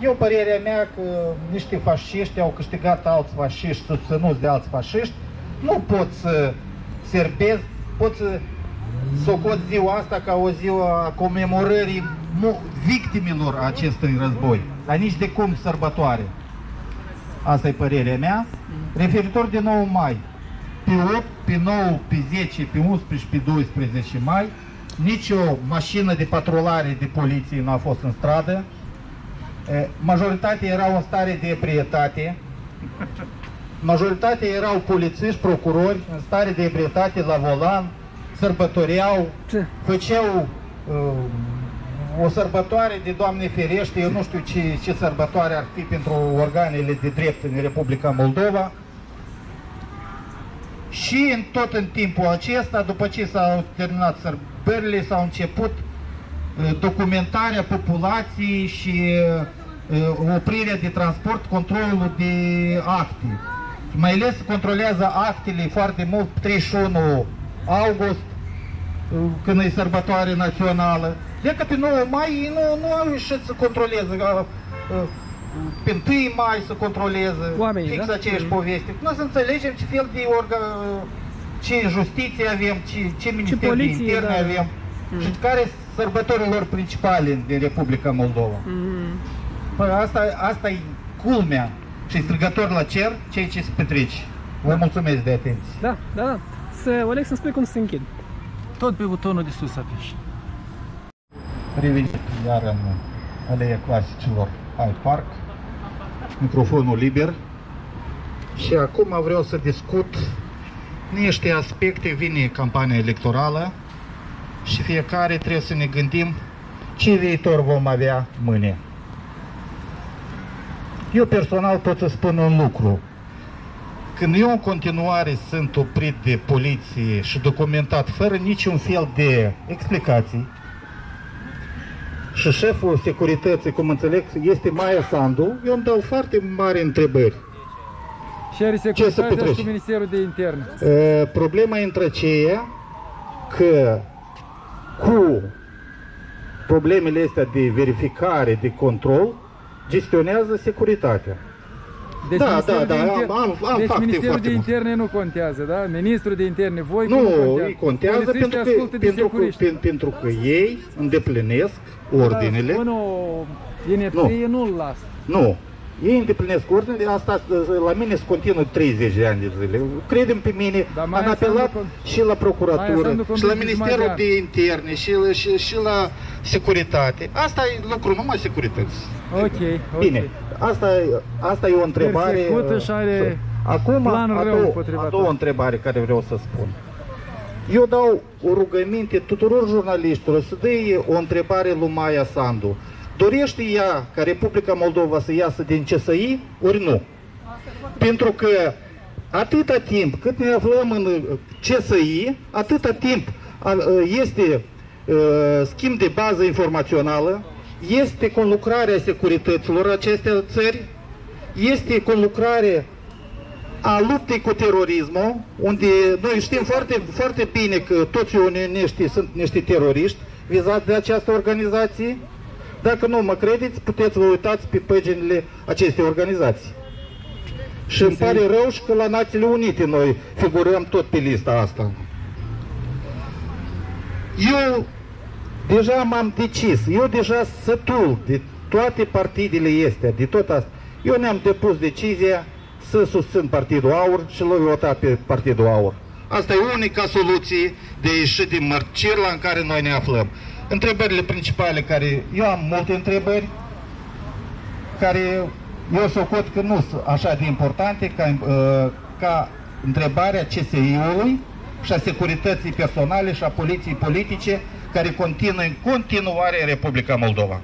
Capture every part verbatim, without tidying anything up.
Eu, părerea mea că niște fasciști au câștigat alți fasciști, susținuți de alți fasciști, nu pot să serbezi, pot să socot ziua asta ca o ziua a comemorării victimilor acestui război, dar nici de cum sărbătoare. Asta e părerea mea. Referitor de nouă mai, pe opt, pe nouă, pe zece, pe unsprezece, pe doisprezece mai, nici o mașină de patrulare de poliție nu a fost în stradă. Majoritatea erau în stare de ebrietate. Majoritatea erau polițiști, procurori în stare de ebrietate la volan, sărbătoreau, făceau uh, o sărbătoare de Doamne ferește, eu nu știu ce, ce sărbătoare ar fi pentru organele de drept în Republica Moldova. Și în tot în timpul acesta, după ce s-au terminat sărbările, s-au început documentarea populației și oprirea de transport, controlul de acte. Mai ales controlează actele foarte mult treizeci și unu august, când e sărbătoare națională. De că pe nouă mai nu, nu au ieșit să controleze. Pe întâi mai să controleze. Oamenii, fix da? Aceeași mm -hmm. poveste. Noi să înțelegem ce fel de organ, ce justiție avem, ce, ce minister de interne da. avem mm -hmm. și care sărbătorilor principale din Republica Moldova. Mm. Păi asta, asta e culmea și strigător la cer ceea ce se petrece. Vă da. mulțumesc de atenție. Da, da. Să, Oleg, să-mi spui cum se închid. Tot pe butonul de sus apeși. Revenit iar în aleea clasicilor Hyde Park. Microfonul liber. Și acum vreau să discut niște aspecte. Vine campania electorală și fiecare trebuie să ne gândim ce viitor vom avea mâine. Eu personal pot să spun un lucru. Când eu în continuare sunt oprit de poliție și documentat fără niciun fel de explicații și șeful securității, cum înțeleg, este Maia Sandu, eu îmi dau foarte mari întrebări. Și are securitatea cu Ministerul de Interne. Problema între aceea că cu problemele astea de verificare, de control, gestionează securitatea. Deci da, da, da, am, am, am deci Ministerul de Interne mult. nu contează, da? Ministrul de Interne, voi nu, nu contează, contează pentru, că, pentru, că, pen, pentru că ei îndeplinesc ordinele. Da, inepție nu-l lasă. Nu, ei îndeplinesc ordinele, asta la mine se continuă treizeci de ani de zile. Credem pe mine, da, am apelat și la procuratură, și la Ministerul de Interne, și, și, și la securitate. Asta e lucru, numai securități. Ok, ok. Bine. Asta, asta e o întrebare. Are Acum, a, do a doua întrebare care vreau să spun. Eu dau o rugăminte tuturor jurnaliștilor să dă o întrebare lui Maia Sandu. Dorește ea ca Republica Moldova să iasă din C S I, ori nu? Pentru că atâta timp cât ne aflăm în C S I, atâta timp este schimb de bază informațională, este conlucrarea securităților acestei țări, este conlucrarea a luptei cu terorismul, unde noi știm foarte, foarte bine că toți unioniștii sunt niște teroriști vizați de această organizație. Dacă nu mă credeți, puteți vă uitați pe paginile acestei organizații. Și îmi pare rău și că la Națiunile Unite noi figurăm tot pe lista asta. Eu deja m-am decis, eu deja sătul de toate partidele este, de tot asta. Eu ne-am depus decizia să susțin Partidul Aur și l-o vota pe Partidul Aur. Asta e unica soluție de a ieși din mărcirla în care noi ne aflăm. Întrebările principale care... Eu am multe întrebări care eu socot că nu sunt așa de importante ca, ca întrebarea C S I-ului și a securității personale și a poliției politice care continuă în continuare în Republica Moldova.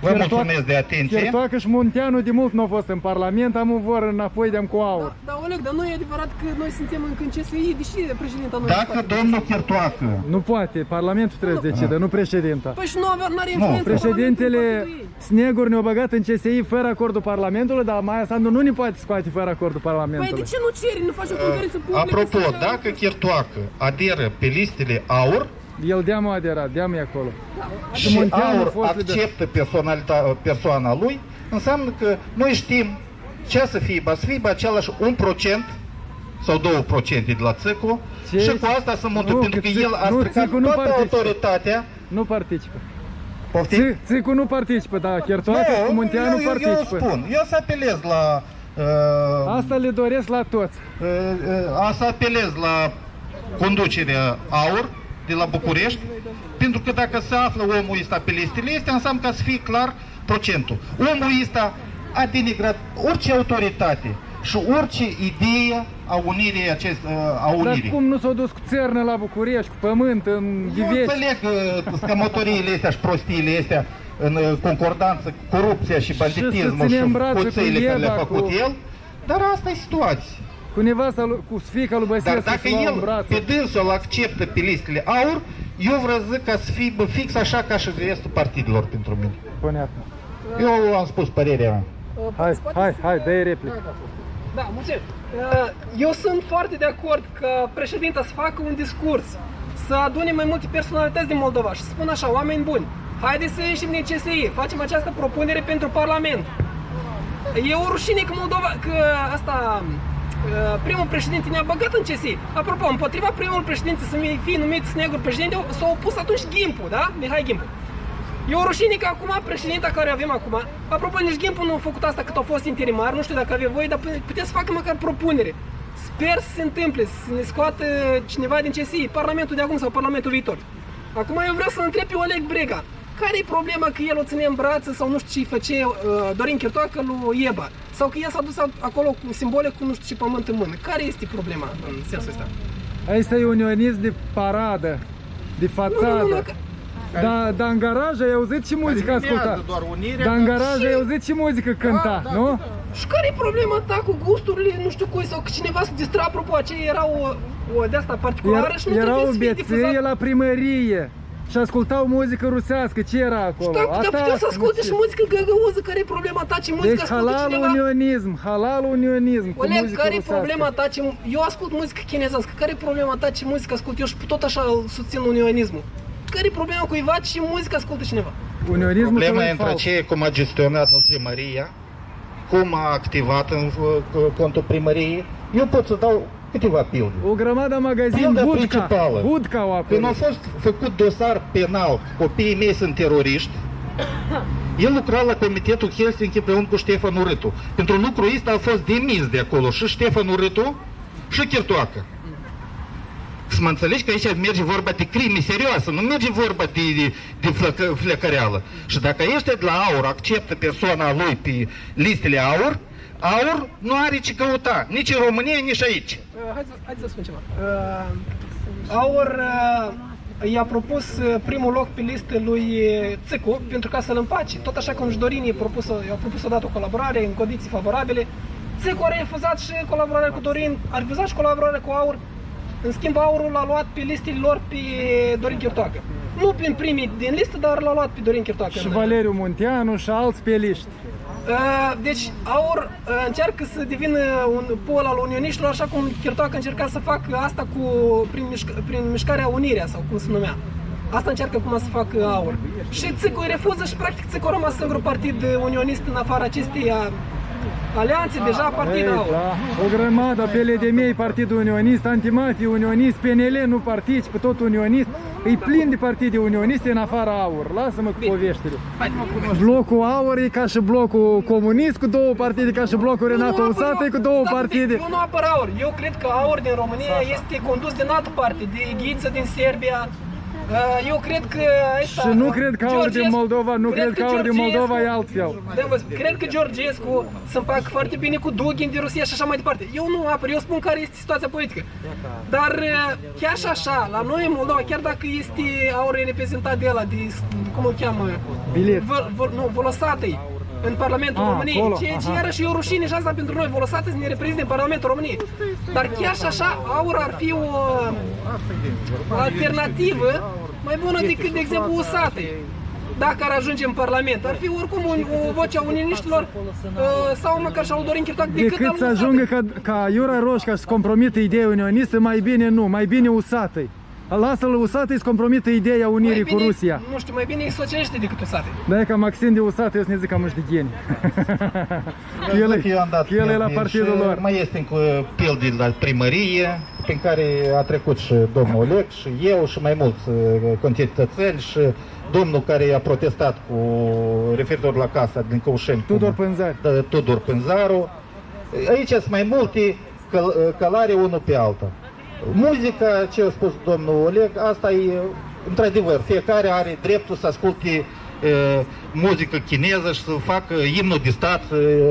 Vă Chirtoacă, mulțumesc de atenție. Chirtoacă și Munteanu de mult nu au fost în Parlament, am un vor înapoi de-am cu Aur. Da, da, Oleg, dar nu e adevărat că noi suntem încă în C S I, deși președinta nu. Dacă domnul Chirtoacă... Nu poate, Parlamentul trebuie să decide, nu președinta. Păi și nu are influență. Președintele Snegur ne-a băgat în C S I fără acordul Parlamentului, dar Maia Sandu nu ne poate scoate fără acordul Parlamentului. Păi de ce nu ceri, nu faci o conferință publică? Apropo, dacă Chirtoacă aderă pe listele Aur, El de-am aderat, de-am e acolo. Da. Și Munteanu Aur fost acceptă persoana lui, înseamnă că noi știm ce să fie, ba să fie, ba același un procent sau două procente de la țicul și cu asta se mântuie, pentru că el a stricat toată autoritatea. Nu participă. Poftim? Țicul nu participă, dar Chirtoacă, Munteanu participă. Eu spun, eu să apelez la... Asta le doresc la toți. Asta apelez la conducerea AUR de la București, pentru că dacă se află omul ăsta pe listele astea, înseamnă ca să fie clar procentul. Omul ăsta a denigrat orice autoritate și orice idee a unirii acest, a unirii. Dar cum nu s-au dus cu țărnă la București, cu pământ, în Ghivești? Nu înțeleg scămătoriile astea și prostiile astea în concordanță cu corupția și banditismul și, și coțăile care le-a făcut cu... el, dar asta e situația. Cu nevasta, cu sfica lui Băsescu. Dar dacă el pe dânsul acceptă pe listele AUR, eu vreau să zic ca să fie fix așa ca și restul partidelor pentru mine. Până eu am spus părerea mea. Hai, hai, hai, dă-i replică. Da, mulțumesc. Eu sunt foarte de acord că președinta să facă un discurs, să adune mai multe personalități din Moldova și să spună așa, oameni buni, haideți să ieșim din C S I, facem această propunere pentru Parlament. E o rușine că Moldova, că asta... primul președinte ne-a băgat în C S I. Apropo, împotriva primul președinte să fie numit Snegur președinte, s-a opus atunci Gimpu, da? Mihai Gimpu. E o rușine că acum președinta care avem acum, apropo, nici Gimpu nu a făcut asta cât a fost interimar, nu știu dacă avea voie, dar puteți să facă măcar propunere. Sper să se întâmple, să ne scoată cineva din C S I, Parlamentul de acum sau Parlamentul viitor. Acum eu vreau să întreb pe Oleg Brega. Care e problema că el o ține în brață sau nu știu ce-i făcea uh, Dorin Chirtoacă lui Ieba? Sau că el s-a dus acolo cu simbole cu nu știu ce pământ în mână. Care este problema în sensul ăsta? Asta e unionism de paradă, de fațadă. Nu, nu, nu, că... Dar da, în garaj ai auzit și muzică asculta. Dar în garaj și... ai auzit și muzică cânta, da, da, nu? Da. Și care e problema ta cu gusturile, nu știu cui, sau că cineva se distra, apropo, aceea era o, o de-asta particulară era, și nu trebuie să fie difuzat. Era o beție la primărie. Și ascultau muzică rusească, ce era acolo? Știu, dar puteau să asculte și muzică găgăuză, care e problema ta, ce muzică ascultă cineva? Deci halal unionism, halal unionism cu muzică rusească. Care e problema ta, ce... eu ascult muzică chinezească, care e problema ta, ce muzică ascult eu și tot așa susțin unionismul? Care e problema cuiva, ce muzică ascultă cineva? Unionismul problema e între aceea cum a gestionat primăria, cum a activat în contul primăriei. Eu pot să dau... câteva pilde. O grămadă magazin Budca. Budca au apărut. Când a fost făcut dosar penal, copiii mei sunt teroriști, el lucra la Comitetul Helsinki împreună cu Ștefan Rătu. Pentru lucrul ăsta a fost demis de acolo și Ștefan Rătu și Chirtoacă. Să mă înțelegi că aici merge vorba de crime serioase, nu merge vorba de, de flecăreală. Și dacă ăștia de la AUR acceptă persoana lui pe listele AUR, AUR nu are ce căuta, nici în România, nici aici. Hai să, hai să spun ceva. Uh, AUR uh, i-a propus primul loc pe listă lui Țicu pentru ca să-l împace. Tot așa cum Dorin i-a propus, i-a propus odată o colaborare în condiții favorabile. Țicu a refuzat și colaborarea cu Dorin, a refuzat și colaborarea cu AUR. În schimb, AUR-ul l-a luat pe listele lor pe Dorin Chirtoacă. Nu prin primii din listă, dar l-a luat pe Dorin Chirtoacă. Și Valeriu Munteanu și alți pe liști. Deci AUR încearcă să devină un pol al unioniștilor, așa cum Chirtoacă încerca să facă asta cu, prin, mișc, prin mișcarea Unirea, sau cum se numea. Asta încearcă acum să facă AUR. Și Țicu refuză și practic Țicu a rămas singurul partid unionist în afara acestei alianțe, deja partid AUR. Da. O grămadă, apele de mei, partidul unionist, antimafie, unionist, P N L nu participă, tot unionist. E plin de partide unioniste în afara AUR. Lasă-mă cu poveștile. Blocul AUR e ca și blocul comunist cu două partide, ca și blocul Renato Usatîi cu două partide. Eu nu apăr AUR. Eu cred că AUR din România este condus din altă parte, de Ghiță din Serbia. Eu cred că... Și nu cred că AUR din Moldova, nu cred că AUR din Moldova e altfel. Cred că Georgescu se împacă foarte bine cu Dugin din Rusia și așa mai departe. Eu nu apăr, eu spun care este situația politică. Dar chiar și așa, la noi în Moldova, chiar dacă este AUR reprezentat de ăla, de, cum îl cheamă? Nu, Volosatîi în Parlamentul României. Ceea ce iarăși e o rușine și asta pentru noi. Volosatîi să ne reprezinte în Parlamentul României. Dar chiar și așa, AUR ar fi o alternativă mai bună decât, de exemplu, Usatîi. Dacă ar ajunge în Parlament, ar fi oricum o voce a unioniștilor sau măcar și-au Dorin Chirtoacă decât Decât să ajungă ca, ca Iura Roșca să compromite ideea unionistă, mai bine nu, mai bine Usatîi. lasă-l Usatîi, îți compromite ideea unirii bine, cu Rusia. Nu știu, mai bine e socialiști decât Usatîi. Da, e ca Maxim de Usatîi, eu să ne zic cam știgheni. El e la partidul lor. Mai este încă pil din la primărie, prin care a trecut și domnul Oleg, și eu, și mai mulți concetățeni, și domnul care a protestat cu referitor la casa din Căușeni. Tudor Pânzaru. Da, Tudor Pânzaru. Aici sunt mai multe călare unul pe alta. Muzica, ce a spus domnul Oleg, asta e, într-adevăr, fiecare are dreptul să asculte e, muzică chineză și să facă imnul de stat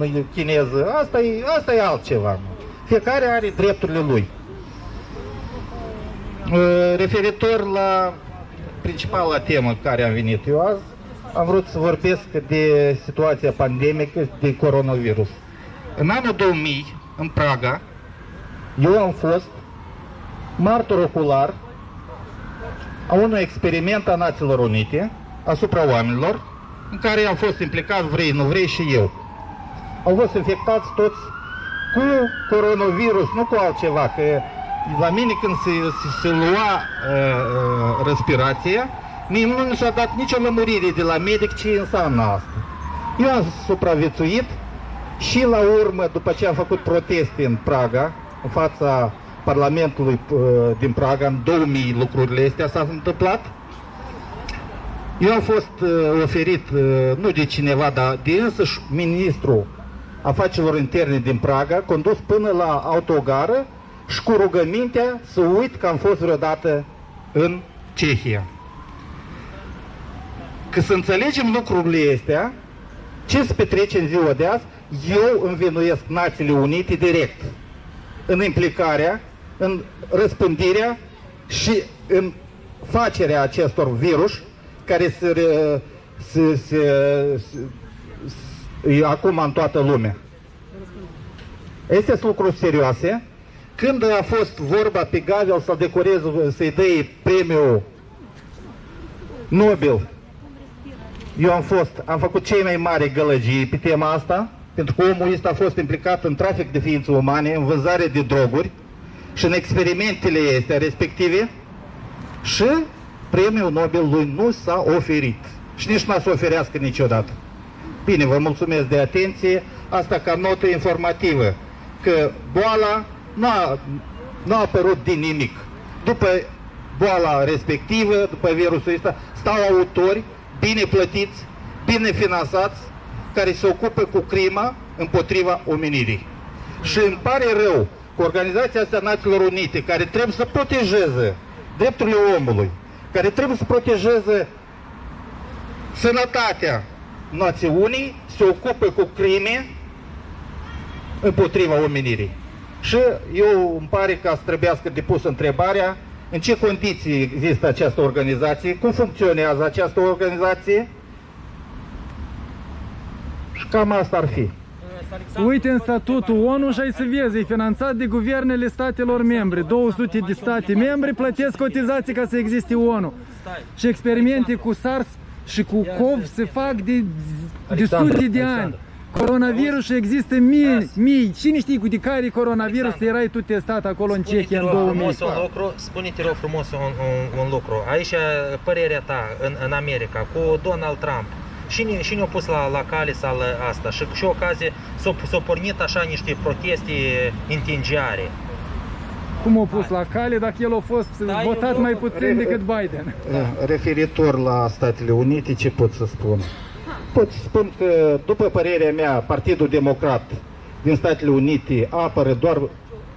e, chineză. Asta e, asta e altceva. Fiecare are drepturile lui. E, referitor la principala temă care am venit eu azi, am vrut să vorbesc de situația pandemică de coronavirus. În anul două mii, în Praga, eu am fost martor ocular a unui experiment a Națiunilor Unite asupra oamenilor, în care am fost implicat, vrei, nu vrei, și eu. Au fost infectați toți cu coronavirus, nu cu altceva, că la mine când se, se, se lua uh, respirația, nu mi s-a dat nicio lămurire de la medic ce înseamnă asta. Eu am supraviețuit și la urmă, după ce am făcut proteste în Praga, în fața Parlamentului din Praga, în două mii lucrurile astea s-au întâmplat. Eu am fost oferit, nu de cineva, dar de însăși ministrul afacerilor interne din Praga, condus până la autogară și cu rugămintea să uit că am fost vreodată în Cehia. Că să înțelegem lucrurile astea, ce se petrece în ziua de azi, eu învinuiesc Națiile Unite direct în implicarea, în răspândirea și în facerea acestor virus care se, se, se, se, e acum în toată lumea. Este lucruri serioase. Când a fost vorba pe Gavel să decoreze, să-i dea premiul Nobel, eu am fost, am făcut cei mai mari gălăgii pe tema asta, pentru că omul ăsta a fost implicat în trafic de ființe umane, în vânzare de droguri și în experimentele astea respective, și premiul Nobel lui nu s-a oferit. Și nici n-a să oferească niciodată. Bine, vă mulțumesc de atenție. Asta ca notă informativă, că boala nu a apărut din nimic. După boala respectivă, după virusul ăsta, stau autori bine plătiți, bine finanțați, care se ocupă cu crima împotriva omenirii. Și îmi pare rău că Organizația asta Națiilor Unite, care trebuie să protejeze drepturile omului, care trebuie să protejeze sănătatea națiunii, se ocupă cu crime împotriva omenirii. Și eu îmi pare că ați trebuiască depus întrebarea în ce condiții există această organizație, cum funcționează această organizație. Cam asta ar fi. Uite în statutul O N U și ai să vezi, e finanțat de guvernele statelor membre. două sute de state membre plătesc cotizații ca să existe O N U. Și experimente cu SARS și cu C O V se fac de, de sute de ani. Coronavirus există mii, mii. Cine știe cu de care coronavirus erai tu testat acolo în Cehia în două mii? Spune-te rog frumos un, un, un lucru. Aici părerea ta în, în America cu Donald Trump. Și ne-au pus la, la cale sala asta și cu ocazie s-au pornit așa niște proteste intingiare. Cum au pus la cale dacă el a fost Stai votat mai puțin decât Biden? Da. Referitor la Statele Unite, ce pot să spun? Pot să spun că, după părerea mea, Partidul Democrat din Statele Unite apără doar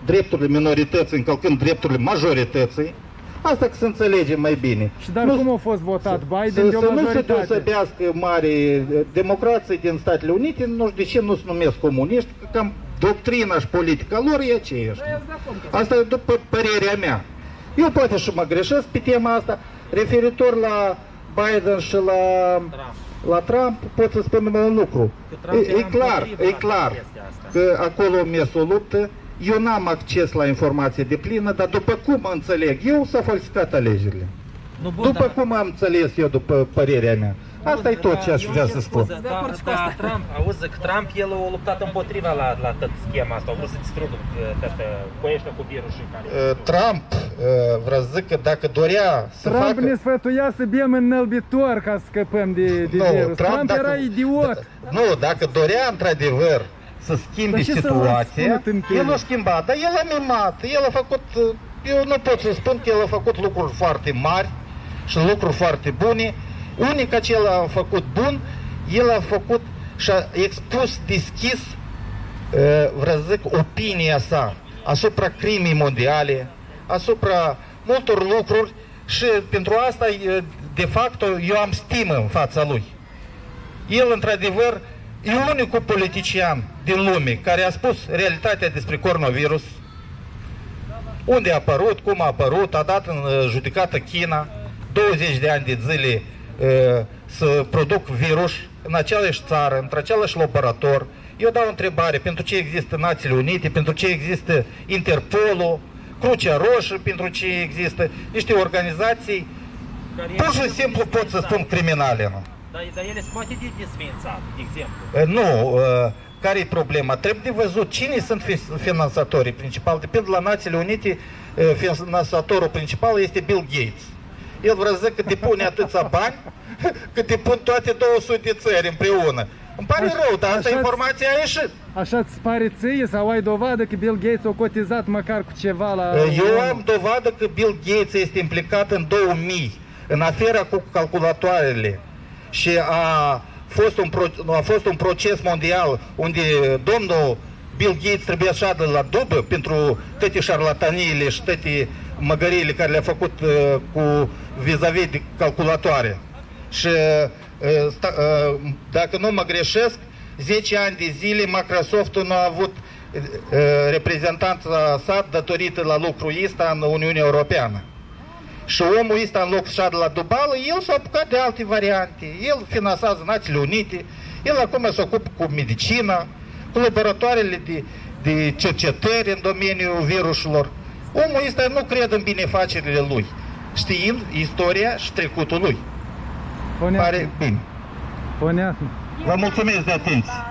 drepturile minorității, încălcând drepturile majorității. Asta că să înțelegem mai bine. Și dar nu, cum a fost votat Biden de o majoritate? Să nu se deosebească mari democrații din Statele Unite, nu știu de ce nu se numesc comuniști, că cam doctrina și politica lor e aceeași. Asta e după părerea mea. Eu poate și mă greșesc pe tema asta. Referitor la Biden și la Trump, la Trump pot să spunem un lucru. E, e clar, e clar că acolo mi s-o luptă. Eu n-am acces la informație deplină, dar după cum înțeleg eu, s-au falsificat alegerile. Nu, bun, după dar... cum am înțeles eu, după părerea mea. Asta e tot ce aș putea să spun. Dar Trump, auzi, că Trump, el a luptat împotriva la, la tot schema asta, a vrut să distrugă toată coeșnă cu virusul care... Trump, vreau să zic că dacă dorea să Trump facă... Trump ne sfătuia să bem în nălbitor ca să scăpăm de, de no, virus. Trump, Trump era dacă, idiot. Nu, dacă dorea într-adevăr să schimbe situația, el a schimbat, dar el a mimat, el a făcut... Eu nu pot să spun că el a făcut lucruri foarte mari și lucruri foarte bune. Unii că el a făcut bun, el a făcut și a expus deschis, vreau să zic, opinia sa asupra crimei mondiale, asupra multor lucruri și pentru asta, de fapt, eu am stimă în fața lui. El, într-adevăr, e unicul politician din lume care a spus realitatea despre coronavirus, unde a apărut, cum a apărut, a dat în judecată China, douăzeci de ani de zile să produc virus în aceeași țară, într-același laborator. Eu dau întrebare, pentru ce există Națiile Unite, pentru ce există Interpolul, Crucea Roșie, pentru ce există niște organizații, pur și simplu pot să spun criminale. Dar ele se poate de desfințat, de exemplu. Nu, care e problema? Trebuie de văzut cine sunt finanțatorii principali. Depinde la Națiile Unite, finanțatorul principal este Bill Gates. El vrea să zic că depune atâția bani, că depun toate două sute de țări împreună. Îmi pare așa, rău, dar asta informația a ieșit. Așa îți pare ție sau ai dovadă că Bill Gates a cotizat măcar cu ceva la... Eu am dovadă că Bill Gates este implicat în două mii, în afera cu calculatoarele. Și a fost un, pro, a fost un proces mondial unde domnul Bill Gates trebuia să șadă la dubă pentru toate șarlataniile și toate măgăriile care le-a făcut uh, cu vis-a-vis de calculatoare. Și uh, sta, uh, dacă nu mă greșesc, zece ani de zile Microsoft-ul nu a avut uh, reprezentanța sa datorită la lucrul ăsta în Uniunea Europeană. Și omul ăsta, în loc să șadă la dubală, el s-a apucat de alte variante. El finanțează Națiile Unite, el acum se ocupă cu medicina, cu laboratoarele de, de cercetări în domeniul virusurilor. Omul ăsta nu crede în binefacerile lui, știind istoria și trecutul lui. Pare bine. Vă mulțumesc de atenție.